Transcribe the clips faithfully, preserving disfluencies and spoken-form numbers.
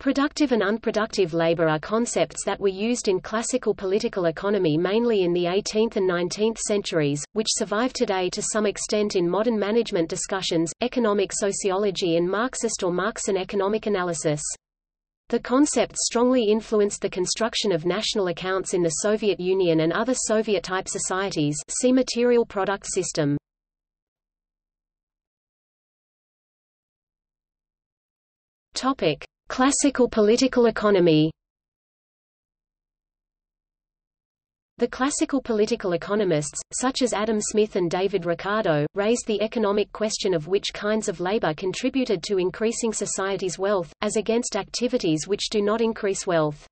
Productive and unproductive labor are concepts that were used in classical political economy mainly in the eighteenth and nineteenth centuries, which survive today to some extent in modern management discussions, economic sociology and Marxist or Marxian economic analysis. The concept strongly influenced the construction of national accounts in the Soviet Union and other Soviet-type societies. See Material Product System. Topic: Classical political economy. The classical political economists, such as Adam Smith and David Ricardo, raised the economic question of which kinds of labor contributed to increasing society's wealth, as against activities which do not increase wealth.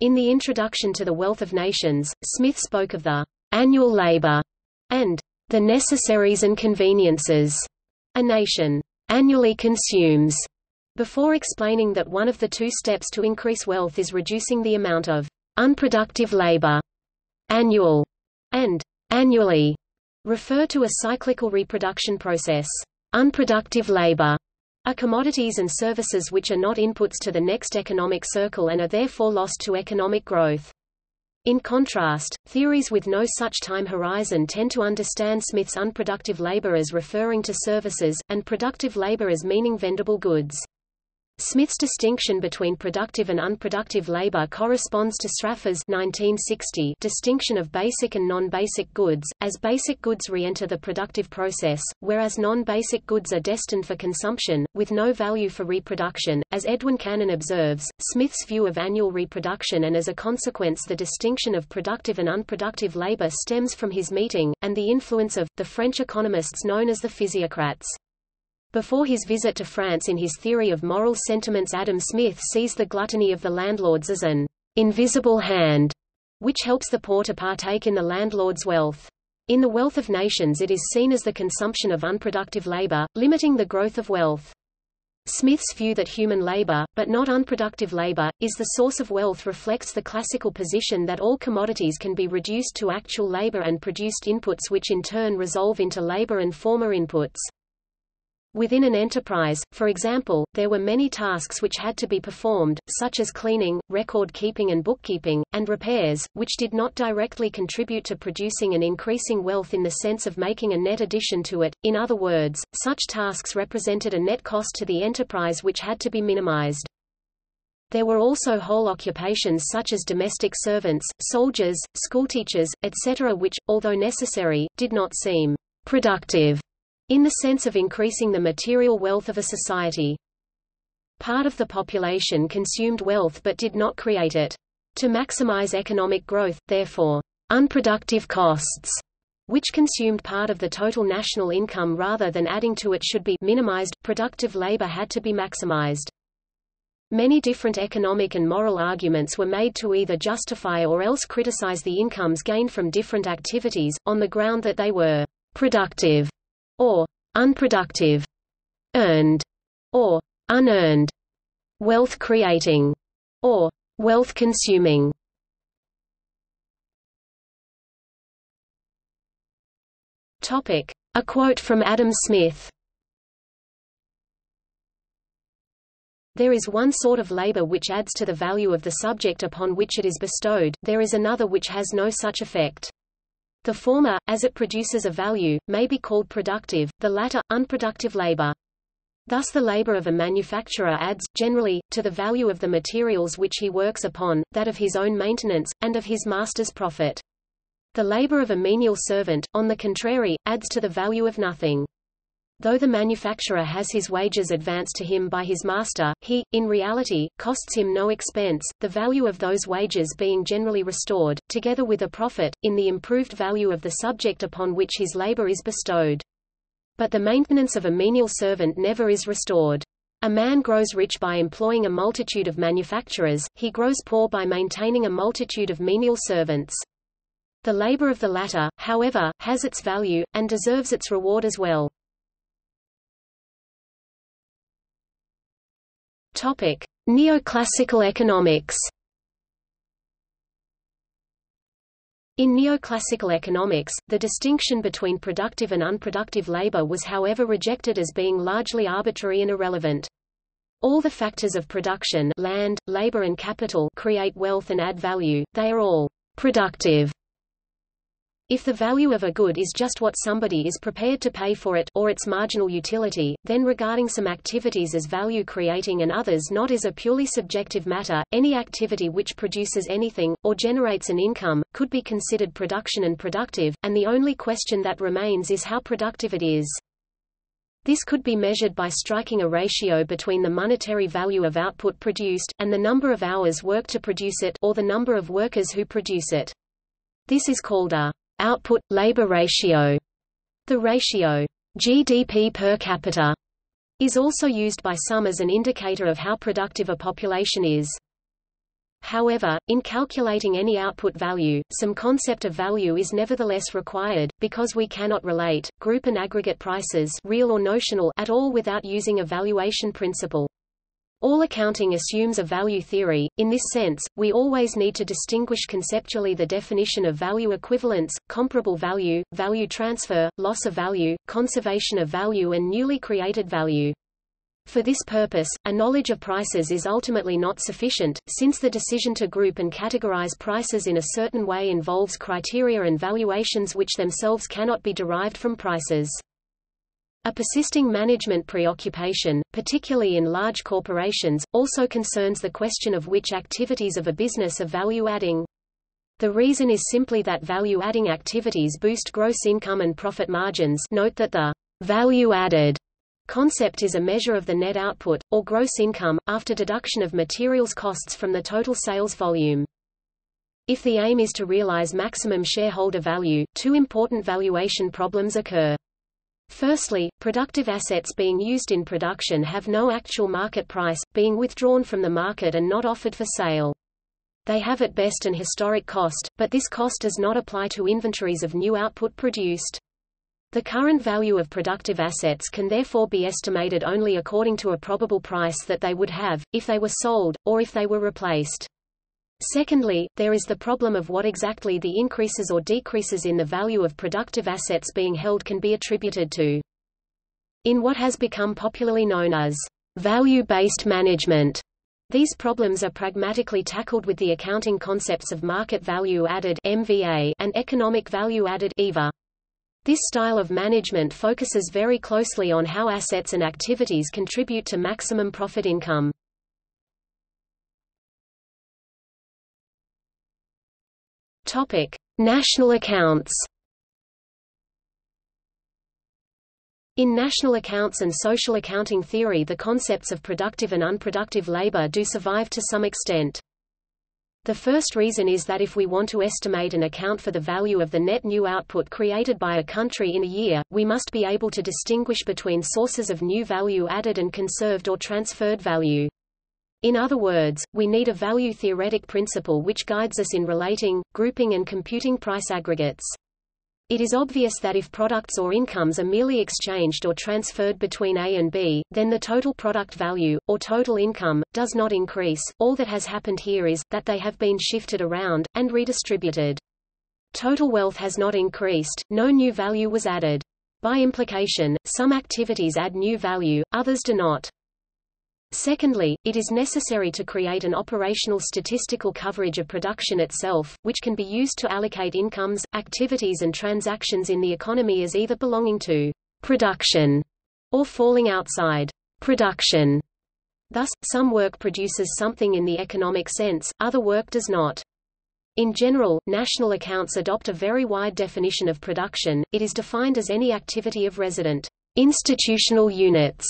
In the introduction to The Wealth of Nations, Smith spoke of the annual labor and the necessaries and conveniences a nation annually consumes, before explaining that one of the two steps to increase wealth is reducing the amount of unproductive labor. Annual and annually refer to a cyclical reproduction process. Unproductive labor are commodities and services which are not inputs to the next economic cycle and are therefore lost to economic growth. In contrast, theories with no such time horizon tend to understand Smith's unproductive labor as referring to services, and productive labor as meaning vendable goods. Smith's distinction between productive and unproductive labor corresponds to Straffer's nineteen sixty distinction of basic and non-basic goods, as basic goods re-enter the productive process, whereas non-basic goods are destined for consumption, with no value for reproduction. As Edwin Cannan observes, Smith's view of annual reproduction and as a consequence the distinction of productive and unproductive labor stems from his meeting, and the influence of, the French economists known as the physiocrats. Before his visit to France in his theory of moral sentiments, Adam Smith sees the gluttony of the landlords as an invisible hand, which helps the poor to partake in the landlord's wealth. In The Wealth of Nations it is seen as the consumption of unproductive labor, limiting the growth of wealth. Smith's view that human labor, but not unproductive labor, is the source of wealth reflects the classical position that all commodities can be reduced to actual labor and produced inputs which in turn resolve into labor and former inputs. Within an enterprise, for example, there were many tasks which had to be performed, such as cleaning, record-keeping and bookkeeping, and repairs, which did not directly contribute to producing and increasing wealth in the sense of making a net addition to it. In other words, such tasks represented a net cost to the enterprise which had to be minimized. There were also whole occupations such as domestic servants, soldiers, schoolteachers, et cetera which, although necessary, did not seem productive in the sense of increasing the material wealth of a society. Part of the population consumed wealth but did not create it. To maximize economic growth, therefore, unproductive costs, which consumed part of the total national income rather than adding to it, should be minimized. Productive labor had to be maximized. Many different economic and moral arguments were made to either justify or else criticize the incomes gained from different activities, on the ground that they were productive or unproductive, earned or unearned, wealth creating or wealth consuming. Topic: A quote from Adam Smith. There is one sort of labor which adds to the value of the subject upon which it is bestowed, there is another which has no such effect. The former, as it produces a value, may be called productive, the latter, unproductive labor. Thus the labor of a manufacturer adds, generally, to the value of the materials which he works upon, that of his own maintenance, and of his master's profit. The labor of a menial servant, on the contrary, adds to the value of nothing. Though the manufacturer has his wages advanced to him by his master, he, in reality, costs him no expense, the value of those wages being generally restored, together with a profit, in the improved value of the subject upon which his labor is bestowed. But the maintenance of a menial servant never is restored. A man grows rich by employing a multitude of manufacturers, he grows poor by maintaining a multitude of menial servants. The labor of the latter, however, has its value, and deserves its reward as well. Topic: Neoclassical economics. In neoclassical economics, the distinction between productive and unproductive labor was however rejected as being largely arbitrary and irrelevant. All the factors of production, land, labor and capital, create wealth and add value. They are all productive. If the value of a good is just what somebody is prepared to pay for it, or its marginal utility, then regarding some activities as value-creating and others not is a purely subjective matter. Any activity which produces anything, or generates an income, could be considered production and productive, and the only question that remains is how productive it is. This could be measured by striking a ratio between the monetary value of output produced, and the number of hours worked to produce it, or the number of workers who produce it. This is called a output-labor ratio. The ratio G D P per capita is also used by some as an indicator of how productive a population is. However, in calculating any output value, some concept of value is nevertheless required, because we cannot relate, group and aggregate prices, real or notional, at all without using a valuation principle. All accounting assumes a value theory. In this sense, we always need to distinguish conceptually the definition of value equivalence, comparable value, value transfer, loss of value, conservation of value and newly created value. For this purpose, a knowledge of prices is ultimately not sufficient, since the decision to group and categorize prices in a certain way involves criteria and valuations which themselves cannot be derived from prices. A persisting management preoccupation, particularly in large corporations, also concerns the question of which activities of a business are value-adding. The reason is simply that value-adding activities boost gross income and profit margins. Note that the value-added concept is a measure of the net output, or gross income, after deduction of materials costs from the total sales volume. If the aim is to realize maximum shareholder value, two important valuation problems occur. Firstly, productive assets being used in production have no actual market price, being withdrawn from the market and not offered for sale. They have at best an historic cost, but this cost does not apply to inventories of new output produced. The current value of productive assets can therefore be estimated only according to a probable price that they would have, if they were sold, or if they were replaced. Secondly, there is the problem of what exactly the increases or decreases in the value of productive assets being held can be attributed to. In what has become popularly known as value-based management, these problems are pragmatically tackled with the accounting concepts of market value added (M V A) and economic value added (E V A). This style of management focuses very closely on how assets and activities contribute to maximum profit income. Topic: National accounts. In national accounts and social accounting theory, the concepts of productive and unproductive labor do survive to some extent. The first reason is that if we want to estimate and account for the value of the net new output created by a country in a year, we must be able to distinguish between sources of new value added and conserved or transferred value. In other words, we need a value-theoretic principle which guides us in relating, grouping and computing price aggregates. It is obvious that if products or incomes are merely exchanged or transferred between A and B, then the total product value, or total income, does not increase. All that has happened here is, that they have been shifted around, and redistributed. Total wealth has not increased, no new value was added. By implication, some activities add new value, others do not. Secondly, it is necessary to create an operational statistical coverage of production itself, which can be used to allocate incomes, activities and transactions in the economy as either belonging to production or falling outside production. Thus, some work produces something in the economic sense, other work does not. In general, national accounts adopt a very wide definition of production. It is defined as any activity of resident institutional units,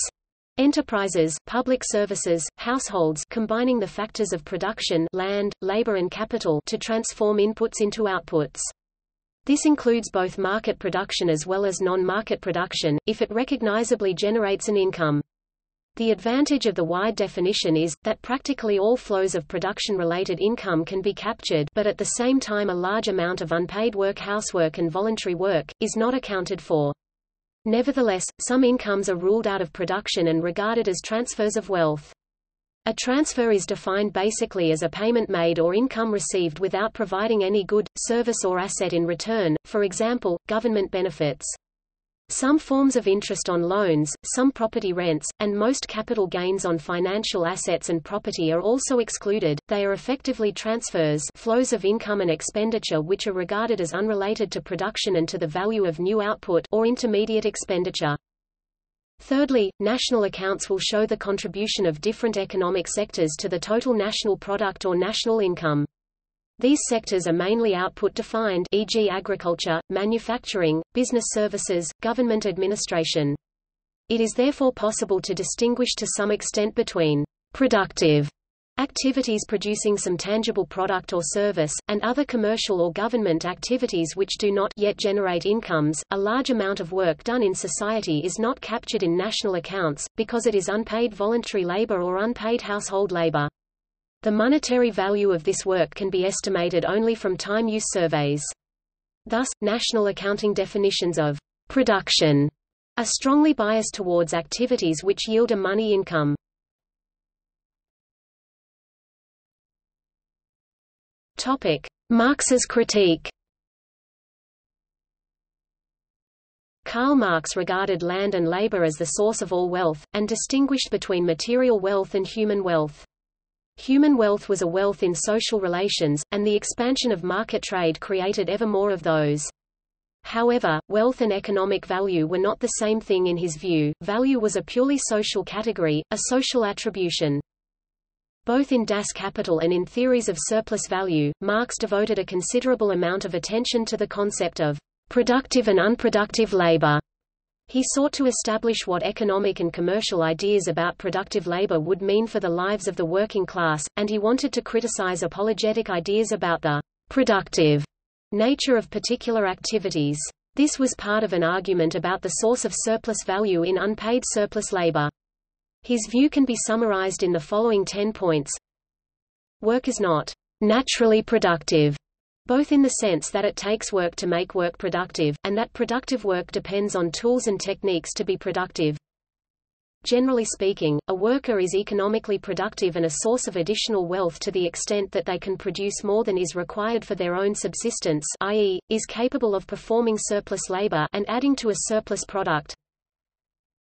enterprises, public services, households combining the factors of production, land, labor and capital to transform inputs into outputs. This includes both market production as well as non-market production, if it recognizably generates an income. The advantage of the wide definition is, that practically all flows of production-related income can be captured, but at the same time a large amount of unpaid work, housework and voluntary work, is not accounted for. Nevertheless, some incomes are ruled out of production and regarded as transfers of wealth. A transfer is defined basically as a payment made or income received without providing any good, service or asset in return, for example, government benefits. Some forms of interest on loans, some property rents, and most capital gains on financial assets and property are also excluded. They are effectively transfers, flows of income and expenditure which are regarded as unrelated to production and to the value of new output or intermediate expenditure. Thirdly, national accounts will show the contribution of different economic sectors to the total national product or national income. These sectors are mainly output-defined, for example agriculture, manufacturing, business services, government administration. It is therefore possible to distinguish to some extent between productive activities producing some tangible product or service, and other commercial or government activities which do not yet generate incomes. A large amount of work done in society is not captured in national accounts, because it is unpaid voluntary labor or unpaid household labor. The monetary value of this work can be estimated only from time-use surveys. Thus, national accounting definitions of production are strongly biased towards activities which yield a money income. Topic: Marx's critique. Karl Marx regarded land and labor as the source of all wealth, and distinguished between material wealth and human wealth. Human wealth was a wealth in social relations, and the expansion of market trade created ever more of those. However, wealth and economic value were not the same thing in his view. Value was a purely social category, a social attribution. Both in Das Capital and in theories of surplus value, Marx devoted a considerable amount of attention to the concept of productive and unproductive labor. He sought to establish what economic and commercial ideas about productive labor would mean for the lives of the working class, and he wanted to criticize apologetic ideas about the productive nature of particular activities. This was part of an argument about the source of surplus value in unpaid surplus labor. His view can be summarized in the following ten points. Work is not naturally productive, both in the sense that it takes work to make work productive, and that productive work depends on tools and techniques to be productive. Generally speaking, a worker is economically productive and a source of additional wealth to the extent that they can produce more than is required for their own subsistence, that is, is capable of performing surplus labor and adding to a surplus product.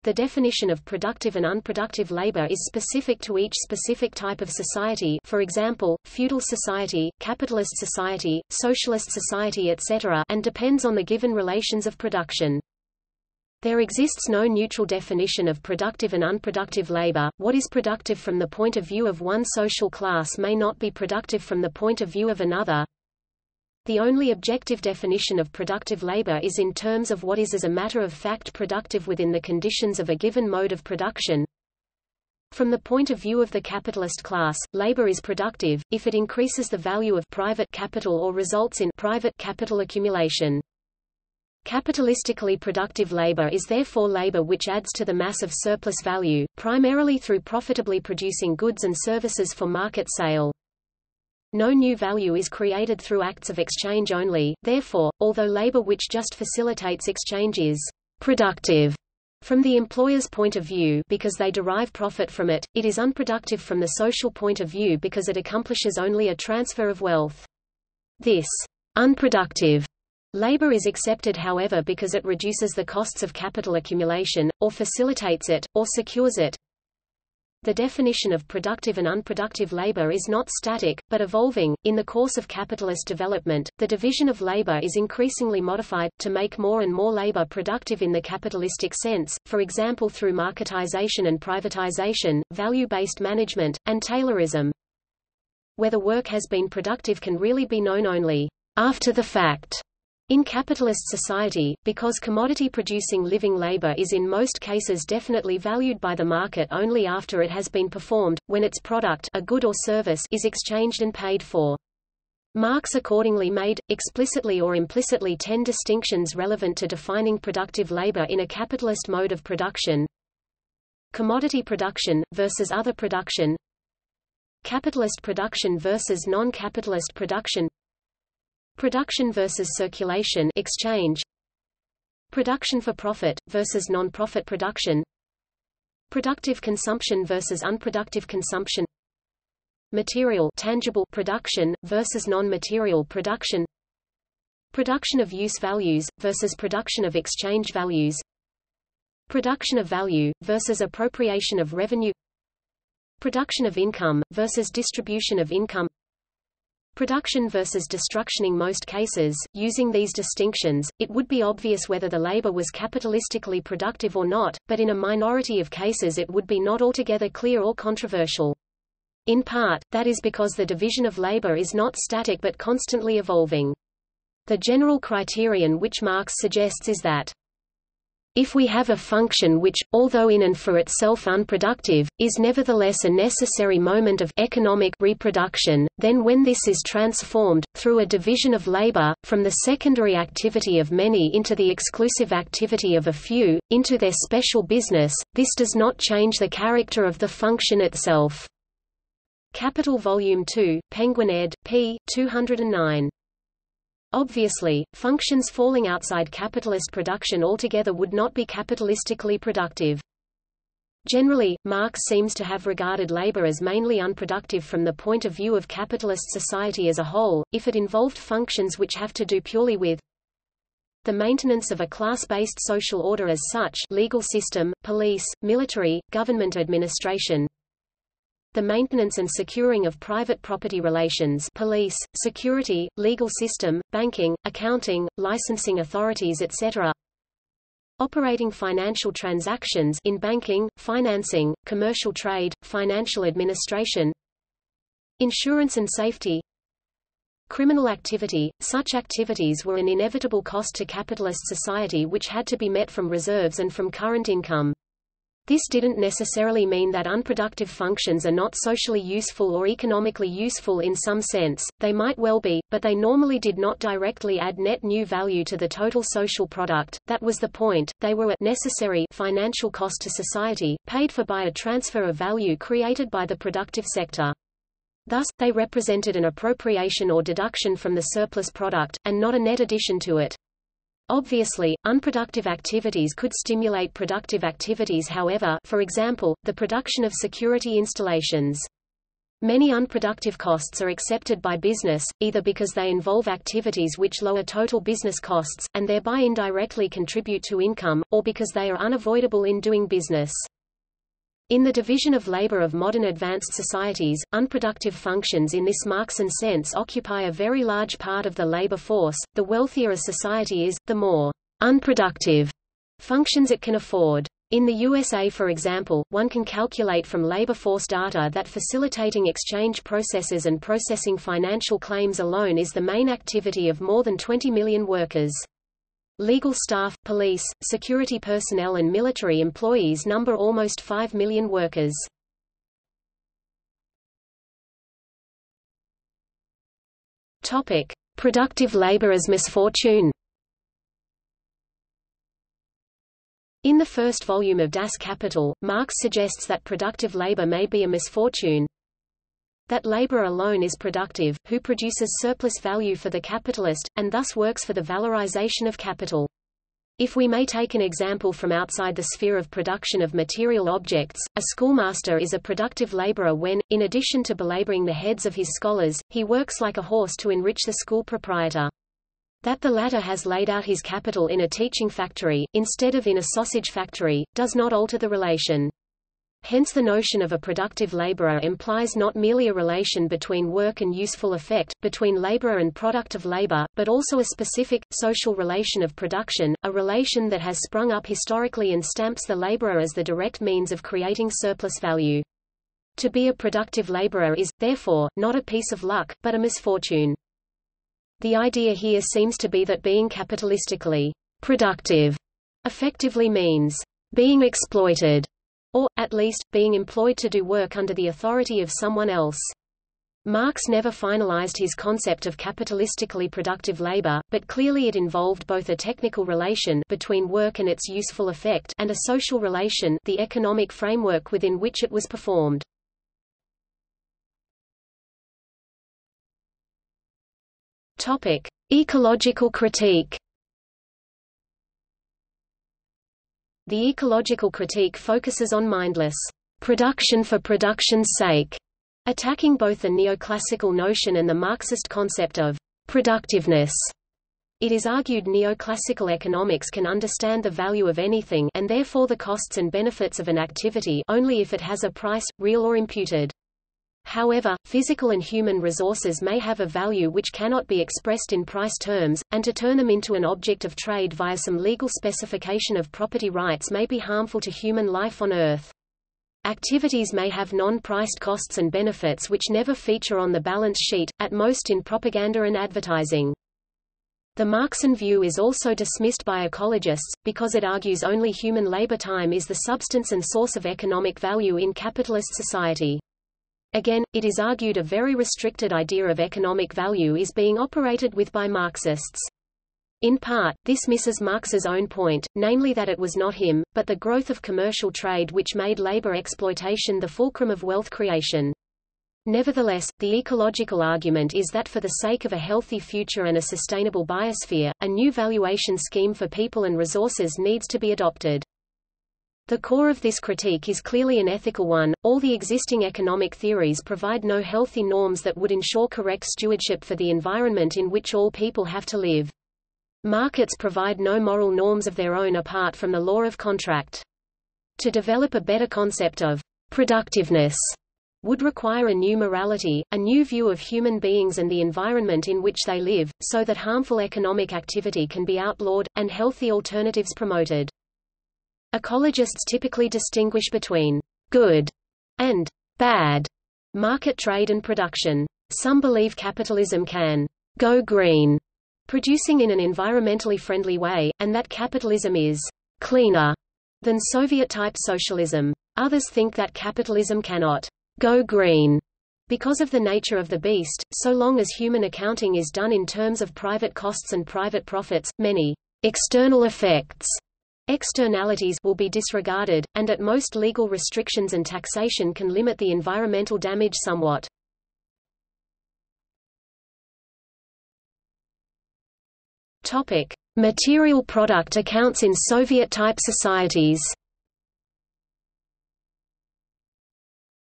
The definition of productive and unproductive labor is specific to each specific type of society, for example, feudal society, capitalist society, socialist society, et cetera, and depends on the given relations of production. There exists no neutral definition of productive and unproductive labor. What is productive from the point of view of one social class may not be productive from the point of view of another. The only objective definition of productive labor is in terms of what is as a matter of fact productive within the conditions of a given mode of production. From the point of view of the capitalist class, labor is productive, if it increases the value of private capital or results in private capital accumulation. Capitalistically productive labor is therefore labor which adds to the mass of surplus value, primarily through profitably producing goods and services for market sale. No new value is created through acts of exchange only, therefore, although labor which just facilitates exchange is productive from the employer's point of view because they derive profit from it, it is unproductive from the social point of view because it accomplishes only a transfer of wealth. This unproductive labor is accepted, however, because it reduces the costs of capital accumulation, or facilitates it, or secures it. The definition of productive and unproductive labor is not static, but evolving. In the course of capitalist development, the division of labor is increasingly modified, to make more and more labor productive in the capitalistic sense, for example through marketization and privatization, value-based management, and Taylorism. Whether work has been productive can really be known only after the fact. In capitalist society, because commodity-producing living labor is in most cases definitely valued by the market only after it has been performed, when its product, a good or service, is exchanged and paid for. Marx accordingly made, explicitly or implicitly, ten distinctions relevant to defining productive labor in a capitalist mode of production. Commodity production versus other production. Capitalist production versus non-capitalist production. Production versus circulation, exchange. Production for profit versus non-profit production. Productive consumption versus unproductive consumption. Material, tangible production versus non-material production. Production of use values versus production of exchange values. Production of value, versus appropriation of revenue. Production of income, versus distribution of income. Production versus destruction. In most cases, using these distinctions, it would be obvious whether the labor was capitalistically productive or not, but in a minority of cases it would be not altogether clear or controversial. In part, that is because the division of labor is not static but constantly evolving. The general criterion which Marx suggests is that if we have a function which, although in and for itself unproductive, is nevertheless a necessary moment of economic reproduction, then when this is transformed, through a division of labor, from the secondary activity of many into the exclusive activity of a few, into their special business, this does not change the character of the function itself. Capital Volume two, Penguin ed, p. two hundred nine. Obviously, functions falling outside capitalist production altogether would not be capitalistically productive. Generally, Marx seems to have regarded labor as mainly unproductive from the point of view of capitalist society as a whole, if it involved functions which have to do purely with the maintenance of a class-based social order as such, legal system, police, military, government administration, the maintenance and securing of private property relations, police, security, legal system, banking, accounting, licensing authorities, et cetera. Operating financial transactions in banking, financing, commercial trade, financial administration, insurance and safety. Criminal activity. Such activities were an inevitable cost to capitalist society which had to be met from reserves and from current income. This didn't necessarily mean that unproductive functions are not socially useful or economically useful in some sense, they might well be, but they normally did not directly add net new value to the total social product. That was the point, they were a necessary financial cost to society, paid for by a transfer of value created by the productive sector. Thus, they represented an appropriation or deduction from the surplus product, and not a net addition to it. Obviously, unproductive activities could stimulate productive activities however, for example, the production of security installations. Many unproductive costs are accepted by business, either because they involve activities which lower total business costs, and thereby indirectly contribute to income, or because they are unavoidable in doing business. In the division of labor of modern advanced societies, unproductive functions in this Marxian sense occupy a very large part of the labor force. The wealthier a society is, the more unproductive functions it can afford. In the U S A, for example, one can calculate from labor force data that facilitating exchange processes and processing financial claims alone is the main activity of more than twenty million workers. Legal staff, police, security personnel and military employees number almost five million workers. Topic: Productive labor as misfortune. In the first volume of Das Kapital, Marx suggests that productive labor may be a misfortune, that labor alone is productive, who produces surplus value for the capitalist, and thus works for the valorization of capital. If we may take an example from outside the sphere of production of material objects, a schoolmaster is a productive laborer when, in addition to belaboring the heads of his scholars, he works like a horse to enrich the school proprietor. That the latter has laid out his capital in a teaching factory, instead of in a sausage factory, does not alter the relation. Hence the notion of a productive laborer implies not merely a relation between work and useful effect, between laborer and product of labor, but also a specific, social relation of production, a relation that has sprung up historically and stamps the laborer as the direct means of creating surplus value. To be a productive laborer is, therefore, not a piece of luck, but a misfortune. The idea here seems to be that being capitalistically productive effectively means being exploited, or, at least, being employed to do work under the authority of someone else. Marx never finalized his concept of capitalistically productive labor, but clearly it involved both a technical relation between work and its useful effect and a social relation, the economic framework within which it was performed. Topic: Ecological critique. The ecological critique focuses on mindless production for production's sake, attacking both the neoclassical notion and the Marxist concept of productiveness. It is argued neoclassical economics can understand the value of anything and therefore the costs and benefits of an activity only if it has a price, real or imputed. However, physical and human resources may have a value which cannot be expressed in price terms, and to turn them into an object of trade via some legal specification of property rights may be harmful to human life on Earth. Activities may have non-priced costs and benefits which never feature on the balance sheet, at most in propaganda and advertising. The Marxian view is also dismissed by ecologists, because it argues only human labor time is the substance and source of economic value in capitalist society. Again, it is argued a very restricted idea of economic value is being operated with by Marxists. In part, this misses Marx's own point, namely that it was not him, but the growth of commercial trade which made labor exploitation the fulcrum of wealth creation. Nevertheless, the ecological argument is that for the sake of a healthy future and a sustainable biosphere, a new valuation scheme for people and resources needs to be adopted. The core of this critique is clearly an ethical one. All the existing economic theories provide no healthy norms that would ensure correct stewardship for the environment in which all people have to live. Markets provide no moral norms of their own apart from the law of contract. To develop a better concept of productiveness would require a new morality, a new view of human beings and the environment in which they live, so that harmful economic activity can be outlawed, and healthy alternatives promoted. Ecologists typically distinguish between good and bad market trade and production. Some believe capitalism can go green, producing in an environmentally friendly way, and that capitalism is cleaner than Soviet-type socialism. Others think that capitalism cannot go green because of the nature of the beast. So long as human accounting is done in terms of private costs and private profits, many external effects externalities will be disregarded, and at most legal restrictions and taxation can limit the environmental damage somewhat. Topic: Material product accounts in Soviet-type societies.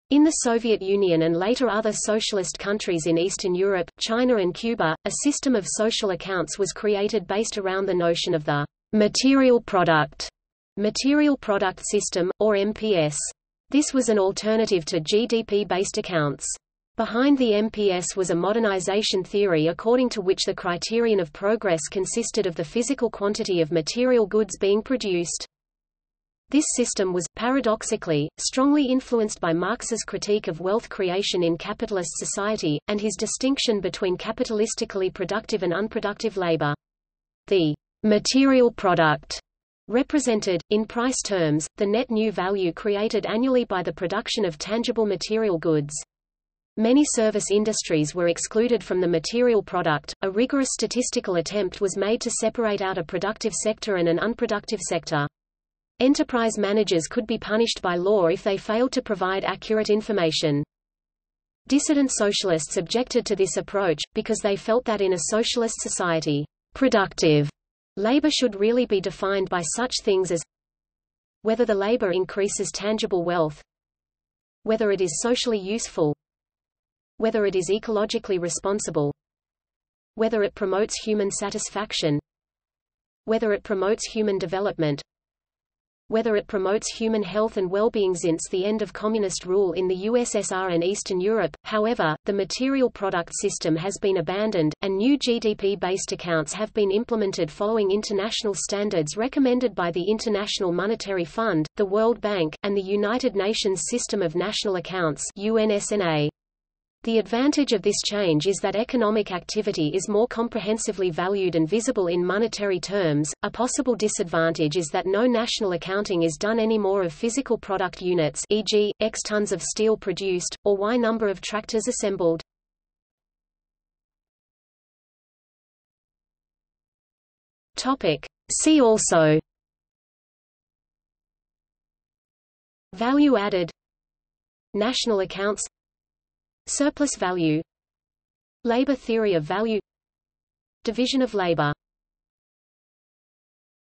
In the Soviet Union and later other socialist countries in Eastern Europe, China and Cuba, a system of social accounts was created based around the notion of the material product, Material Product System, or M P S. This was an alternative to G D P-based accounts. Behind the M P S was a modernization theory according to which the criterion of progress consisted of the physical quantity of material goods being produced. This system was, paradoxically, strongly influenced by Marx's critique of wealth creation in capitalist society, and his distinction between capitalistically productive and unproductive labor. The material product represented, in price terms, the net new value created annually by the production of tangible material goods. Many service industries were excluded from the material product. A rigorous statistical attempt was made to separate out a productive sector and an unproductive sector. Enterprise managers could be punished by law if they failed to provide accurate information. Dissident socialists objected to this approach, because they felt that in a socialist society, productive labor should really be defined by such things as whether the labor increases tangible wealth, whether it is socially useful, whether it is ecologically responsible, whether it promotes human satisfaction, whether it promotes human development, whether it promotes human health and well-being. Since the end of communist rule in the U S S R and Eastern Europe, however, the material product system has been abandoned, and new G D P-based accounts have been implemented following international standards recommended by the International Monetary Fund, the World Bank, and the United Nations System of National Accounts (U N S N A). The advantage of this change is that economic activity is more comprehensively valued and visible in monetary terms. A possible disadvantage is that no national accounting is done anymore of physical product units, for example, X tons of steel produced, or Y number of tractors assembled. Topic. See also: Value added, National accounts, Surplus value, Labor theory of value, Division of labor.